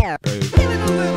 Hey.